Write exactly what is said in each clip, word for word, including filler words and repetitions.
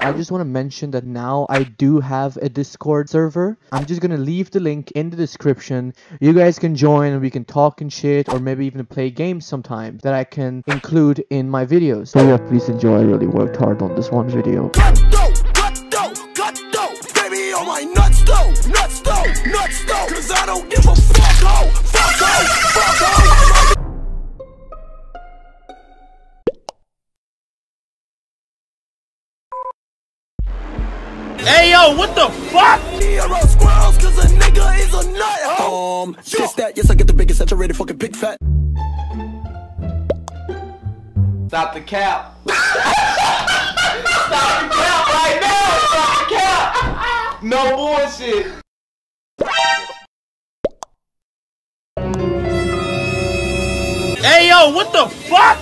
I just want to mention that now I do have a Discord server. I'm just going to leave the link in the description. You guys can join and we can talk and shit, or maybe even play games sometimes that I can include in my videos. So yeah, please enjoy. I really worked hard on this one video. Cut though, cut though, cut though. Baby, on my nuts though, nuts though, nuts though. Cause I don't give a fuck, oh, fuck, oh, fuck, oh. Hey yo, what the fuck? Nero squirrels, cause a nigga is a nut, ho. Um, kiss that, yes I get the biggest saturated fucking pig fat. Stop the cap. Stop the cap right now, stop the cap. No bullshit. Hey yo, what the fuck?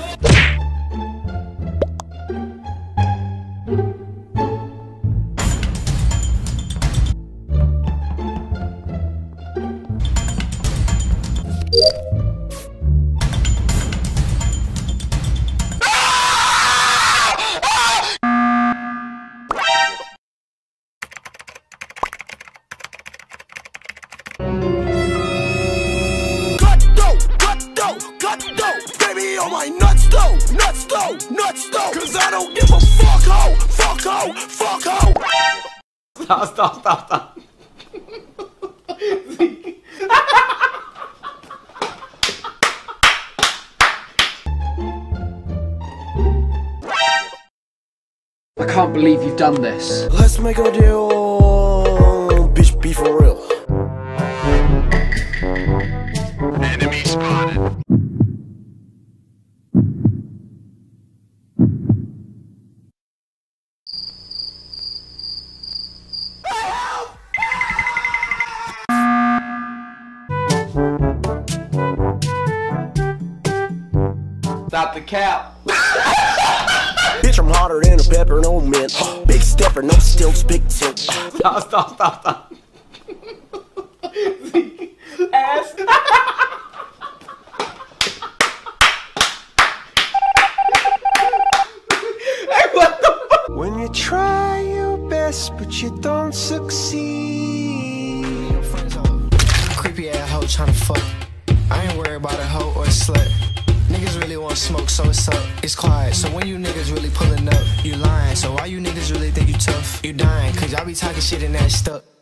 Stop, stop, stop, stop. I can't believe you've done this. Let's make a deal. Bitch, be for real. Enemy spotted. Stop the cap. Bitch, I'm hotter than a pepper and old mint. Big stepper, no stilts, big tilt. Stop, stop, stop, stop. Ass. Hey, what the fuck? When you try your best, but you don't succeed. Your friends are creepy ass hoe trying to fuck. I ain't worried about a hoe or a slut. Niggas really want smoke, so it's up, it's quiet. So when you niggas really pulling up, you lying. So why you niggas really think you tough? You dying, cause y'all be talking shit and that stuck.